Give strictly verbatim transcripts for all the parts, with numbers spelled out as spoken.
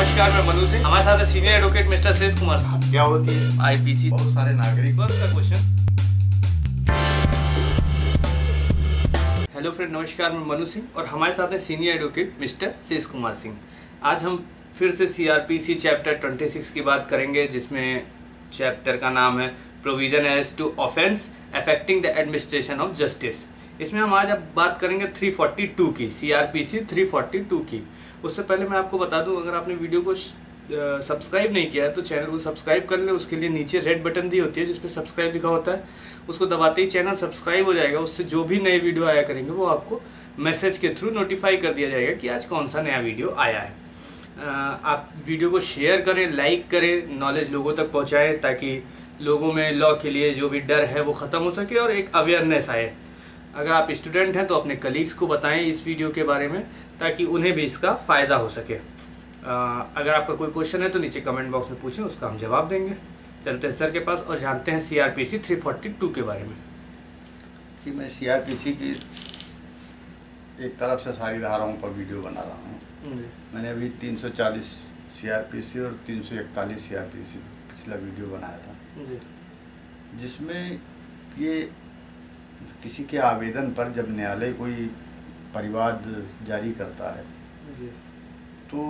नमस्कार, मैं मनु सिंह। हमारे साथ सीनियर एडवोकेट मिस्टर शेष कुमार सिंह। क्या होती है आई पी सी? बहुत सारे नागरिक बस का क्वेश्चन। हेलो फ्रेंड, नमस्कार, मैं मनु सिंह और हमारे साथ है सीनियर एडवोकेट मिस्टर शेष कुमार सिंह। आज हम फिर से C R P C chapter छब्बीस की बात करेंगे, जिसमें चैप्टर का नाम है provision as to offence affecting the administration of justice. इसमें हम आज अब बात करेंगे तीन सौ बयालीस की, सी आर पी सी तीन सौ बयालीस की। उससे पहले मैं आपको बता दूं, अगर आपने वीडियो को सब्सक्राइब नहीं किया है तो चैनल को सब्सक्राइब कर लें। उसके लिए नीचे रेड बटन दी होती है जिसपे सब्सक्राइब लिखा होता है, उसको दबाते ही चैनल सब्सक्राइब हो जाएगा। उससे जो भी नए वीडियो आया करेंगे वो आपको मैसेज के थ्रू नोटिफाई कर दिया जाएगा कि आज कौन सा नया वीडियो आया है। आप वीडियो को शेयर करें, लाइक करें, नॉलेज लोगों तक पहुँचाएँ ताकि लोगों में लॉ के लिए जो भी डर है वो ख़त्म हो सके और एक अवेयरनेस आए। अगर आप स्टूडेंट हैं तो अपने कलीग्स को बताएं इस वीडियो के बारे में ताकि उन्हें भी इसका फ़ायदा हो सके। अगर आपका कोई क्वेश्चन है तो नीचे कमेंट बॉक्स में पूछें, उसका हम जवाब देंगे। चलते हैं सर के पास और जानते हैं सी आर पी सी तीन सौ बयालीस के बारे में। कि मैं सी आर पी सी की एक तरफ से सारी धाराओं पर वीडियो बना रहा हूँ। मैंने अभी तीन सौ चालीस सी आर पी सी और तीन सौ इकतालीस सी आर पी सी पिछला वीडियो बनाया था, जिसमें ये किसी के आवेदन पर जब न्यायालय कोई परिवाद जारी करता है तो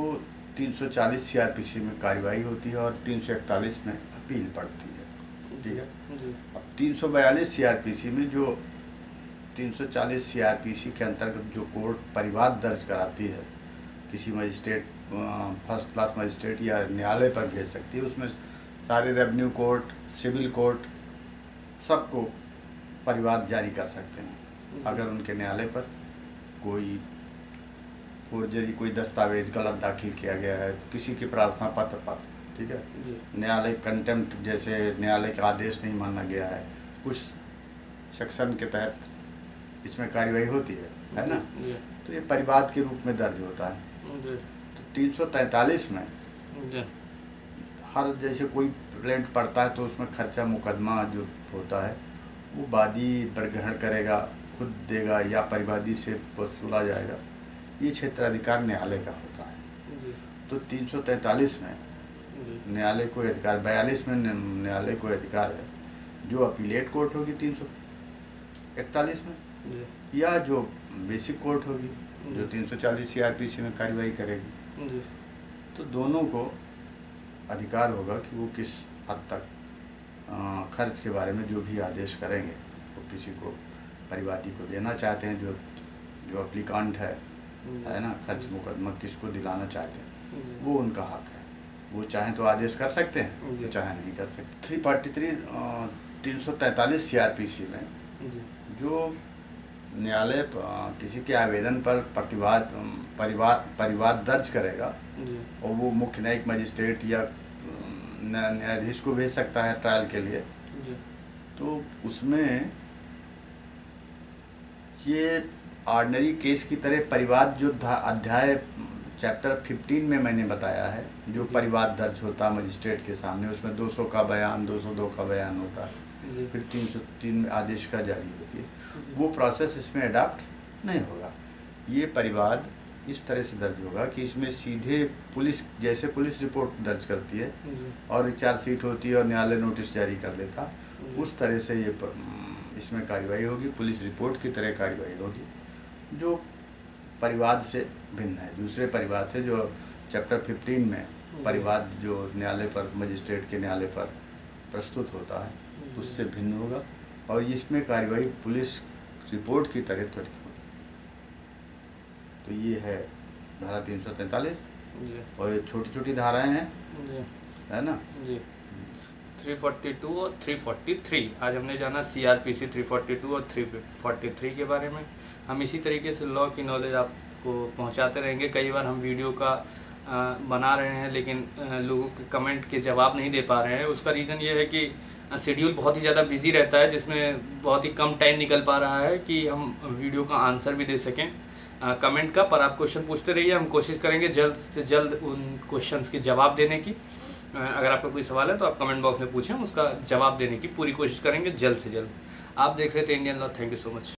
तीन सौ चालीस सी आर पी सी में कार्रवाई होती है और तीन सौ इकतालीस में अपील पड़ती है। ठीक है, अब तीन सौ बयालीस सी आर पी सी में जो तीन सौ चालीस सी आर पी सी के अंतर्गत जो कोर्ट परिवाद दर्ज कराती है, किसी मजिस्ट्रेट, फर्स्ट क्लास मजिस्ट्रेट या न्यायालय पर भेज सकती है। उसमें सारे रेवेन्यू कोर्ट, सिविल कोर्ट सबको परिवाद जारी कर सकते हैं अगर उनके न्यायालय पर कोई फोर्जरी, कोई दस्तावेज गलत दाखिल किया गया है, किसी के प्रार्थना पत्र पर। ठीक है, न्यायालय कंटेम्प्ट, जैसे न्यायालय का आदेश नहीं माना गया है, कुछ सेक्शन के तहत इसमें कार्रवाई होती है, है ना? तो ये परिवाद के रूप में दर्ज होता है। तो तीन सौ तैंतालीस में हर, जैसे कोई कंप्लेंट पड़ता है तो उसमें खर्चा मुकदमा जो होता है वो वादी ग्रहण करेगा, खुद देगा या परिवादी से वसूला जाएगा। ये क्षेत्राधिकार न्यायालय का होता है। तो तीन सौ तैंतालीस में न्यायालय को अधिकार, बयालीस में न्यायालय को अधिकार है जो अपीलेट कोर्ट होगी तीन सौ इकतालीस में, या जो बेसिक कोर्ट होगी जो तीन सौ चालीस सी आर पी सी में कार्रवाई करेगी। तो दोनों को अधिकार होगा कि वो किस हद तक आ, खर्च के बारे में जो भी आदेश करेंगे वो तो किसी को, परिवादी को देना चाहते हैं, जो जो अप्लीकांट है, है ना, खर्च मुकदमा किसको दिलाना चाहते हैं वो उनका हक है। वो चाहें तो आदेश कर सकते हैं, तो चाहे नहीं कर सकते। थ्री पार्टी थ्री तीन सौ तैंतालीस सी आर पी सी में जो न्यायालय किसी के आवेदन पर प्रतिवाद परिवाद परिवाद दर्ज करेगा और वो मुख्य न्यायिक मजिस्ट्रेट या न्यायाधीश को भेज सकता है ट्रायल के लिए। तो उसमें ये ऑर्डनरी केस की तरह परिवाद, जो अध्याय चैप्टर पंद्रह में मैंने बताया है, जो परिवाद दर्ज होता है मजिस्ट्रेट के सामने, उसमें दो सौ का बयान, दो सौ दो का बयान होता है, फिर तीन सौ तीन में आदेश का जारी होती है। वो प्रोसेस इसमें अडाप्ट नहीं होगा। ये परिवाद इस तरह से दर्ज होगा कि इसमें सीधे पुलिस, जैसे पुलिस रिपोर्ट दर्ज करती है और चार्जशीट होती है और न्यायालय नोटिस जारी कर देता, उस तरह से ये पर, इसमें कार्रवाई होगी, पुलिस रिपोर्ट की तरह कार्रवाई होगी, जो परिवाद से भिन्न है। दूसरे परिवाद से जो चैप्टर पंद्रह में परिवाद जो न्यायालय पर, मजिस्ट्रेट के न्यायालय पर प्रस्तुत होता है, उससे भिन्न होगा और इसमें कार्रवाई पुलिस रिपोर्ट की तरह त्वरित होगी। तो ये है धारा तीन सौ तैंतालीस और ये छोटी छोटी धाराएं हैं, है ना? तीन सौ बयालीस और तीन सौ तैंतालीस। आज हमने जाना सी आर पी सी तीन सौ बयालीस और तीन सौ तैंतालीस के बारे में। हम इसी तरीके से लॉ की नॉलेज आपको पहुंचाते रहेंगे। कई बार हम वीडियो का आ, बना रहे हैं लेकिन आ, लोगों के कमेंट के जवाब नहीं दे पा रहे हैं। उसका रीज़न ये है कि शेड्यूल बहुत ही ज़्यादा बिजी रहता है, जिसमें बहुत ही कम टाइम निकल पा रहा है कि हम वीडियो का आंसर भी दे सकें कमेंट का। पर आप क्वेश्चन पूछते रहिए, हम कोशिश करेंगे जल्द से जल्द उन क्वेश्चंस के जवाब देने की। अगर आपका कोई सवाल है तो आप कमेंट बॉक्स में पूछें, उसका जवाब देने की पूरी कोशिश करेंगे जल्द से जल्द। आप देख रहे थे Indian law. Thank you so much.